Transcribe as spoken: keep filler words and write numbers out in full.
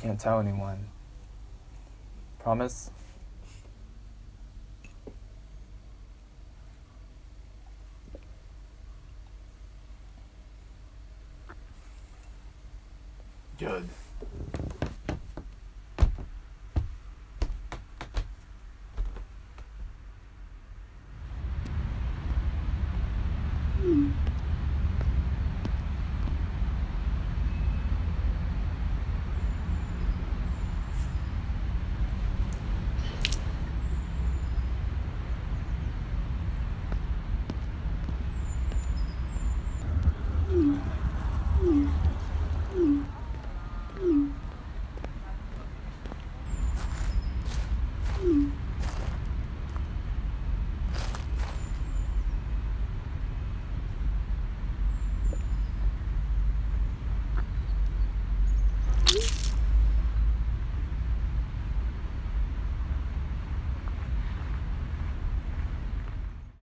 can't tell anyone. Promise? Good.